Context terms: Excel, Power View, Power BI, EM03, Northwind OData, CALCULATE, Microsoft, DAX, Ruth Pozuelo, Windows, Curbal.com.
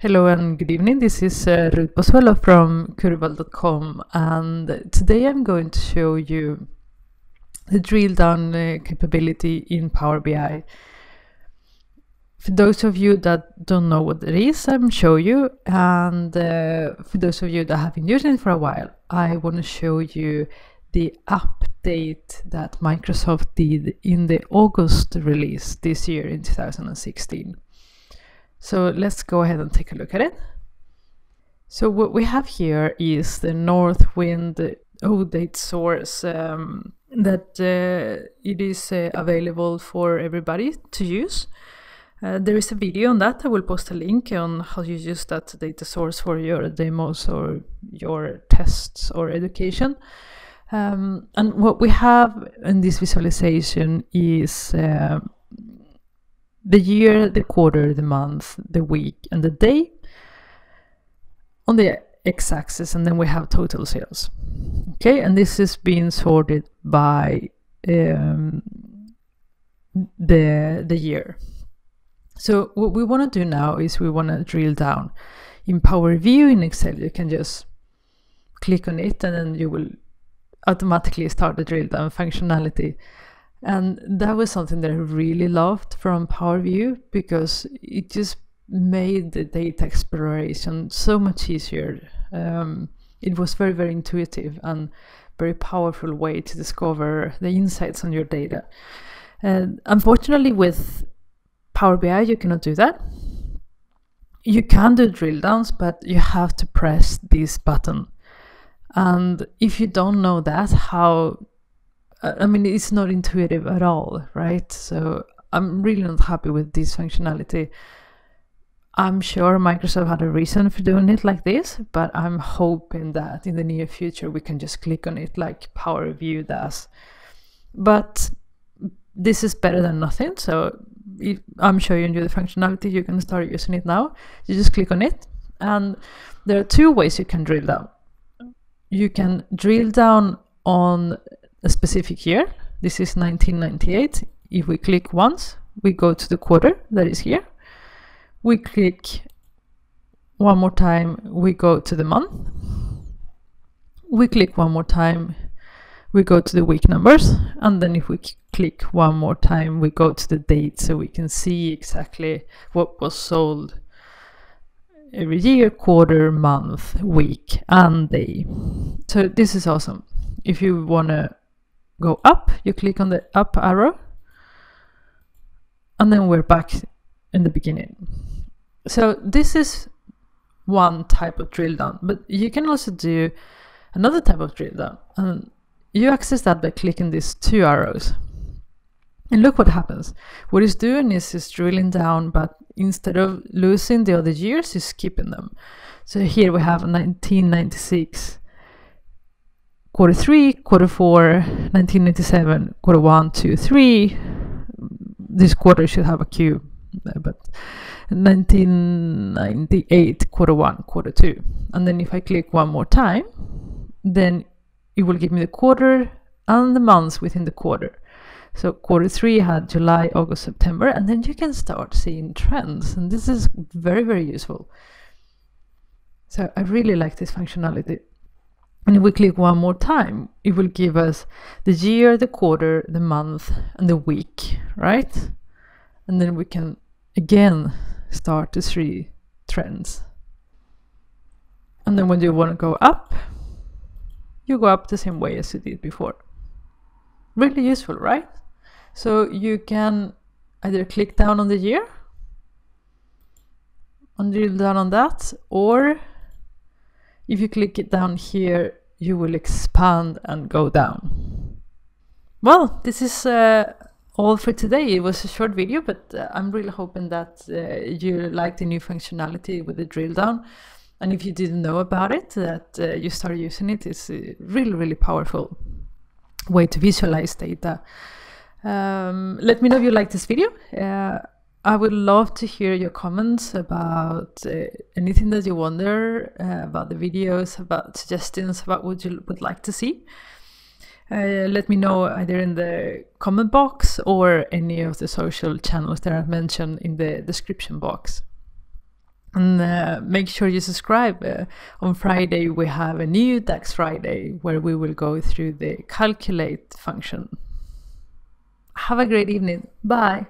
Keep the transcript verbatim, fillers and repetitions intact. Hello and good evening. This is uh, Ruth Pozuelo from Curbal dot com, and today I'm going to show you the drill down uh, capability in Power B I. For those of you that don't know what it is, I'm show you, and uh, for those of you that have been using it for a while, I want to show you the update that Microsoft did in the August release this year in two thousand sixteen. So let's go ahead and take a look at it. So what we have here is the Northwind OData source um, that uh, it is uh, available for everybody to use. Uh, there is a video on that. I will post a link on how you use that data source for your demos or your tests or education. Um, and what we have in this visualization is uh, the year, the quarter, the month, the week, and the day on the x-axis, and then we have total sales. Okay, and this is being sorted by um, the the year. So what we want to do now is we want to drill down in Power View in Excel. You can just click on it, and then you will automatically start the drill down functionality. And that was something that I really loved from Power View, because it just made the data exploration so much easier. Um, it was very, very intuitive and very powerful way to discover the insights on your data. And unfortunately, with Power B I, you cannot do that. You can do drill downs, but you have to press this button. And if you don't know that, how I mean, it's not intuitive at all, right? So I'm really not happy with this functionality. I'm sure Microsoft had a reason for doing it like this, but I'm hoping that in the near future we can just click on it like Power View does. But this is better than nothing, so if I'm sure you knew the functionality, you can start using it now. You just click on it, and there are two ways you can drill down. You can drill down on a specific year. This is nineteen ninety-eight. If we click once, we go to the quarter that is here. We click one more time, we go to the month. We click one more time, we go to the week numbers. And then if we click one more time, we go to the date, so we can see exactly what was sold every year, quarter, month, week, and day. So this is awesome. If you want to go up, you click on the up arrow, and then we're back in the beginning. So this is one type of drill down, but you can also do another type of drill down, and you access that by clicking these two arrows. And look what happens. What it's doing is it's drilling down, but instead of losing the other years, it's skipping them. So here we have nineteen ninety-six, quarter three, quarter four, nineteen ninety-seven, quarter one, two, three. This quarter should have a Q, but nineteen ninety-eight, quarter one, quarter two. And then if I click one more time, then it will give me the quarter and the months within the quarter. So quarter three had July, August, September, and then you can start seeing trends. And this is very, very useful. So I really like this functionality. And if we click one more time, it will give us the year, the quarter, the month, and the week, right? And then we can again start the three trends. And then when you want to go up, you go up the same way as you did before. Really useful, right? So you can either click down on the year and drill down on that, or if you click it down here, you will expand and go down. Well, this is uh, all for today. It was a short video, but uh, I'm really hoping that uh, you like the new functionality with the drill down. And if you didn't know about it, that uh, you start using it, it's a really, really powerful way to visualize data. Um, let me know if you like this video. Uh, I would love to hear your comments about uh, anything that you wonder uh, about the videos, about suggestions, about what you would like to see. Uh, let me know either in the comment box or any of the social channels that I've mentioned in the description box. And uh, make sure you subscribe. Uh, on Friday, we have a new DAX Friday where we will go through the calculate function. Have a great evening. Bye.